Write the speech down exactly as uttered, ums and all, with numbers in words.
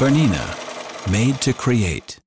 BERNINA, made to create.